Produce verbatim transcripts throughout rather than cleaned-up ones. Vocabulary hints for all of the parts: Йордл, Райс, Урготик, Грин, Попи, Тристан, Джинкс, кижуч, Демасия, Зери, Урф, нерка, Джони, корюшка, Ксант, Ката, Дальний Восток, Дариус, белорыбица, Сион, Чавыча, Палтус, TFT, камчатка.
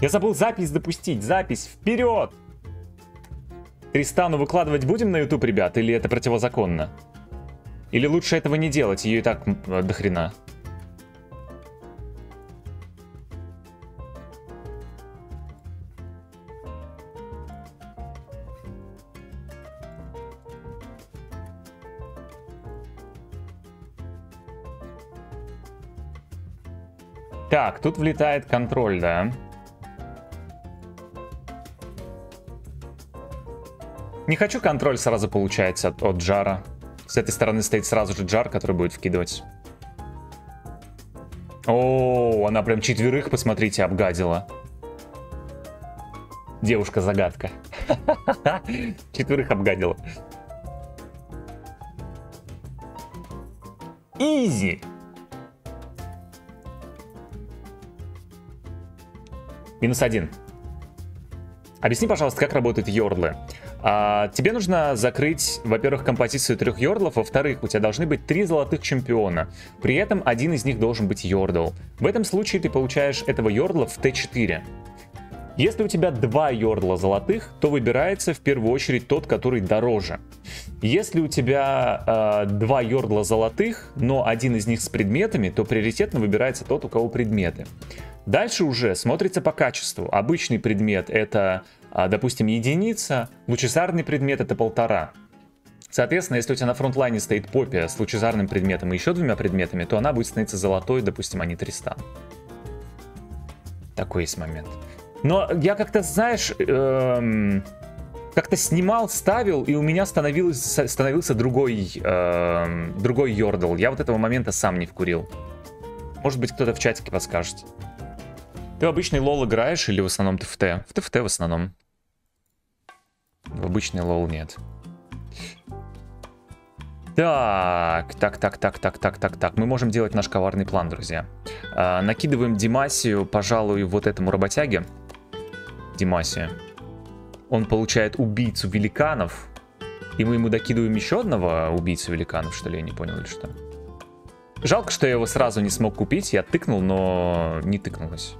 Я забыл запись допустить. Запись. Вперед! Тристану выкладывать будем на YouTube, ребят? Или это противозаконно? Или лучше этого не делать? Ее и так дохрена. Так, тут влетает контроль, да. Не хочу контроль сразу получать от, от Джара. С этой стороны стоит сразу же Джар, который будет вкидывать. О, она прям четверых, посмотрите, обгадила. Девушка-загадка. Четверых обгадила. Изи. Минус один. Объясни, пожалуйста, как работают йордлы. А, тебе нужно закрыть, во-первых, композицию трех йордлов, во-вторых, у тебя должны быть три золотых чемпиона. При этом один из них должен быть йордл. В этом случае ты получаешь этого йордла в тэ четыре. Если у тебя два йордла золотых, то выбирается в первую очередь тот, который дороже. Если у тебя э, два йордла золотых, но один из них с предметами, то приоритетно выбирается тот, у кого предметы. Дальше уже смотрится по качеству. Обычный предмет — это, допустим, единица, лучезарный предмет — это полтора. Соответственно, если у тебя на фронтлайне стоит Попи с лучезарным предметом и еще двумя предметами, то она будет становиться золотой, допустим, а не Тристан. Такой есть момент. Но я как-то, знаешь, эм, как-то снимал, ставил, и у меня становился другой, эм, другой йордл. Я вот этого момента сам не вкурил. Может быть, кто-то в чатике подскажет. Ты в обычный лол играешь или в основном тэ эф тэ? В тэ эф тэ в основном. В обычный лол нет. Так, так, так, так, так, так, так, так. Мы можем делать наш коварный план, друзья. А, накидываем Демасию, пожалуй, вот этому работяге. Демасия. Он получает убийцу великанов. И мы ему докидываем еще одного убийцу великанов, что ли? Я не понял, или что. Жалко, что я его сразу не смог купить. Я тыкнул, но не тыкнулось.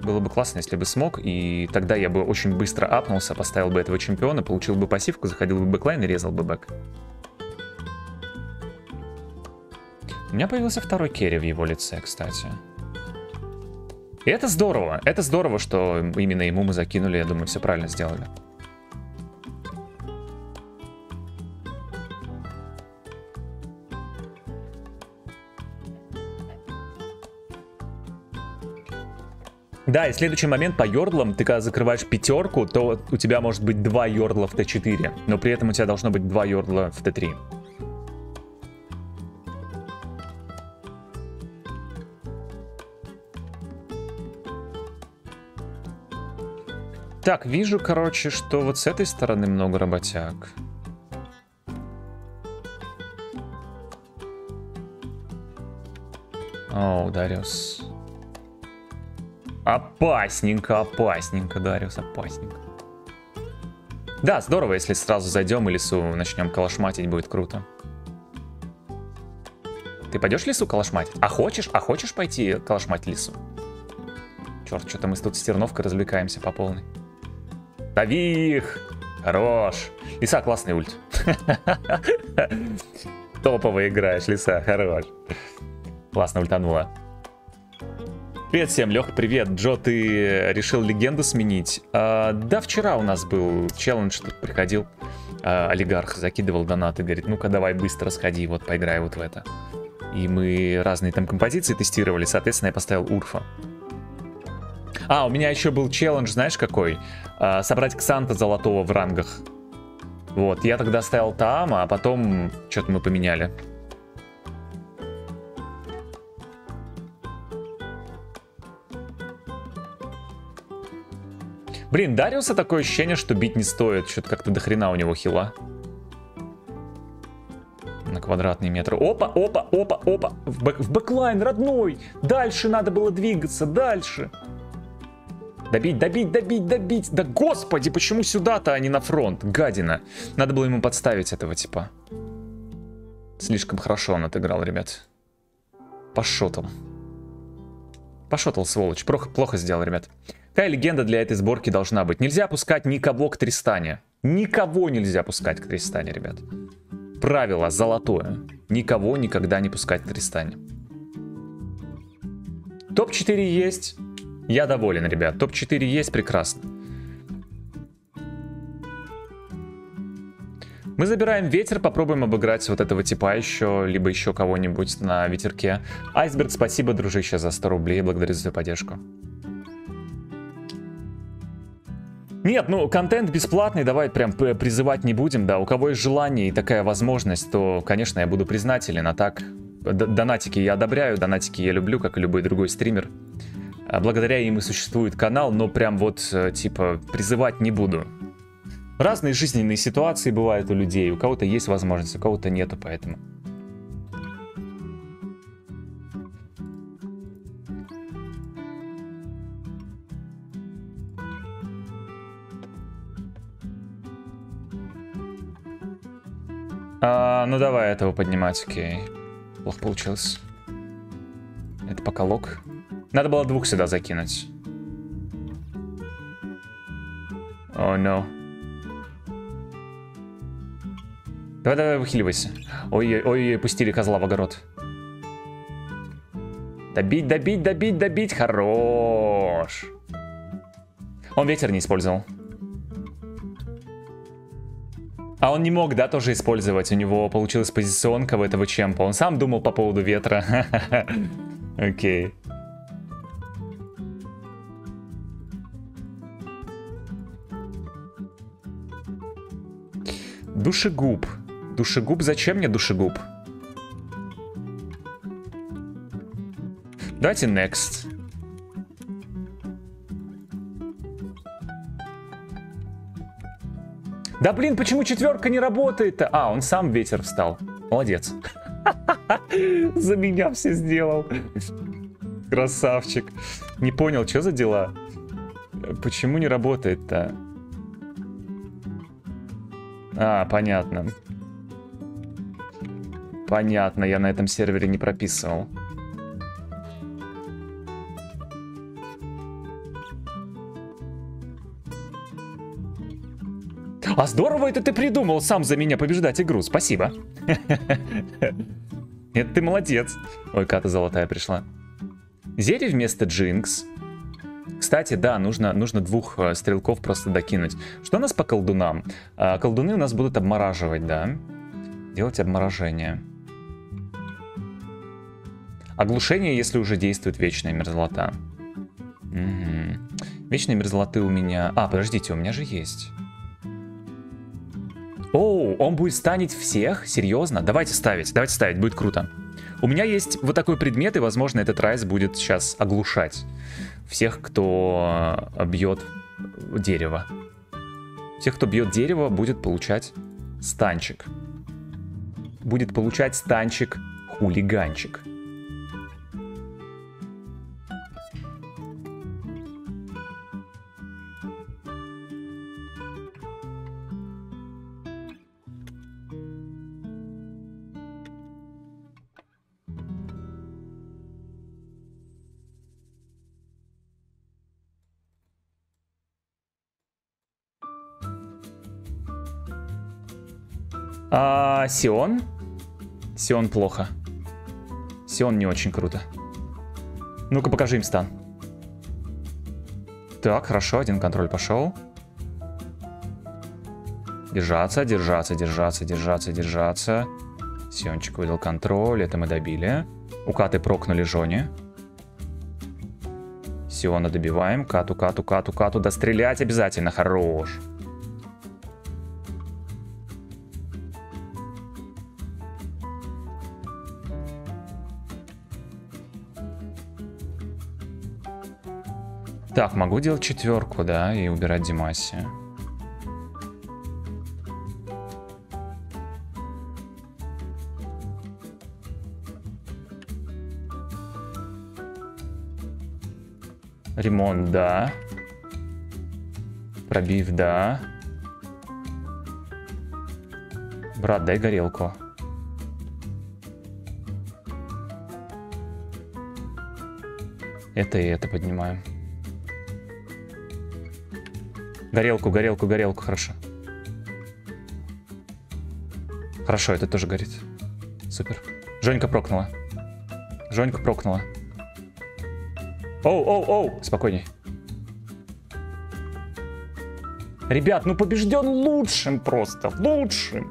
Было бы классно, если бы смог. И тогда я бы очень быстро апнулся, поставил бы этого чемпиона, получил бы пассивку, заходил бы в бэклайн и резал бы бэк. У меня появился второй керри в его лице, кстати. И это здорово. Это здорово, что именно ему мы закинули. Я думаю, все правильно сделали. Да, и следующий момент по йордлам. Ты когда закрываешь пятерку, то у тебя может быть два йордла в тэ четыре, но при этом у тебя должно быть два йордла в тэ три. Так, вижу, короче, что вот с этой стороны много работяг. Оу, Дариус. Опасненько, опасненько, Дариус, опасненько. Да, здорово, если сразу зайдем и лесу начнем калашматить, будет круто. Ты пойдешь лесу калашматить? А хочешь, а хочешь пойти калашматить лесу? Черт, что-то мы тут с Терновкой развлекаемся по полной. Дави их! Хорош! Лиса, классный ульт. Топово играешь, лиса, хорош. Классно ультанула. Привет всем, Лех, привет. Джо, ты решил легенду сменить? А, да, вчера у нас был челлендж, тут приходил а, олигарх, закидывал донаты, говорит, ну-ка давай быстро сходи, вот поиграй вот в это. И мы разные там композиции тестировали, соответственно, я поставил Урфа. А, у меня еще был челлендж, знаешь какой? А, собрать Ксанта золотого в рангах. Вот, я тогда ставил Таама, а потом что-то мы поменяли. Блин, Дариуса такое ощущение, что бить не стоит. Что-то как-то дохрена у него хила. На квадратный метр. Опа, опа, опа, опа. В, бэк, в бэклайн, родной. Дальше надо было двигаться, дальше. Добить, добить, добить, добить. Да господи, почему сюда-то, а не на фронт? Гадина. Надо было ему подставить этого типа. Слишком хорошо он отыграл, ребят. По шотам. Пошотал, сволочь. Плохо, плохо сделал, ребят. Какая легенда для этой сборки должна быть? Нельзя пускать никого к Тристане. Никого нельзя пускать к Тристане, ребят. Правило золотое. Никого никогда не пускать к Тристане. Топ четыре есть. Я доволен, ребят. Топ четыре есть, прекрасно. Мы забираем ветер, попробуем обыграть вот этого типа еще, либо еще кого-нибудь на ветерке. Айсберг, спасибо, дружище, за сто рублей, благодарю за твою поддержку. Нет, ну, контент бесплатный, давай прям призывать не будем, да. У кого есть желание и такая возможность, то, конечно, я буду признателен. А так, донатики я одобряю, донатики я люблю, как и любой другой стример. Благодаря им и существует канал, но прям вот, типа, призывать не буду. Разные жизненные ситуации бывают у людей. У кого-то есть возможность, у кого-то нету, поэтому. А, ну давай этого поднимать, окей. Плохо получилось. Это пока лок. Надо было двух сюда закинуть. О, oh, no. Давай, давай, выхиливайся. Ой-ой-ой, пустили козла в огород. Добить, добить, добить, добить. Хорош. Он ветер не использовал. А он не мог, да, тоже использовать. У него получилась позиционка в этого чемпа. Он сам думал по поводу ветра. Окей. Душегуб. Душегуб, зачем мне душегуб? Давайте next. Да блин, почему четверка не работает-то? А, он сам ветер встал. Молодец. За меня все сделал. Красавчик. Не понял, что за дела? Почему не работает-то? А, понятно. Понятно, я на этом сервере не прописывал. А здорово это ты придумал сам за меня побеждать игру, спасибо. Это ты молодец. Ой, Ката золотая пришла. Зери вместо Джинкс. Кстати, да, нужно, нужно двух стрелков просто докинуть. Что у нас по колдунам? Колдуны у нас будут обмораживать, да. Делать обморожение. Оглушение, если уже действует вечная мерзлота. Угу. Вечные мерзлоты у меня... А, подождите, у меня же есть. Оу, он будет станить всех? Серьезно? Давайте ставить, давайте ставить, будет круто. У меня есть вот такой предмет, и, возможно, этот райс будет сейчас оглушать всех, кто бьет дерево. Всех, кто бьет дерево, будет получать станчик. Будет получать станчик хулиганчик. А, Сион? Сион плохо. Сион не очень круто. Ну-ка, покажи им стан. Так, хорошо, один контроль пошел. Держаться, держаться, держаться, держаться, держаться. Сиончик выдал контроль, это мы добили. У Каты прокнули Джони. Сиона добиваем. Кату, Кату, Кату, Кату. Да стрелять обязательно, хорош. Так, могу делать четверку, да, и убирать Демасия. Ремонт, да. Пробив, да. Брат, дай горелку. Это и это поднимаем. Горелку, горелку, горелку, хорошо. Хорошо, это тоже горит. Супер. Жонька прокнула. Жонька прокнула. Оу, оу, оу, спокойней. Ребят, ну побежден лучшим просто, лучшим.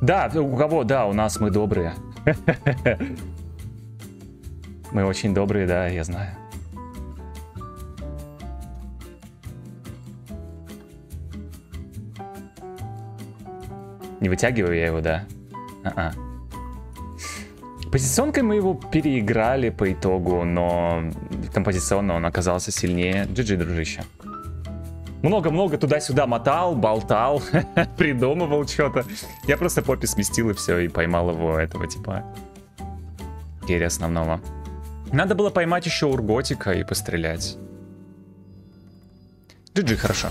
Да, у кого? Да, у нас мы добрые. Мы очень добрые, да, я знаю. Не вытягиваю я его, да? А-а. Позиционкой мы его переиграли по итогу, но композиционно он оказался сильнее. джи джи, дружище. Много-много туда-сюда мотал, болтал, придумывал что-то. Я просто Попи сместил и все, и поймал его, этого типа. Керри основного. Надо было поймать еще Урготика и пострелять. джи джи, хорошо.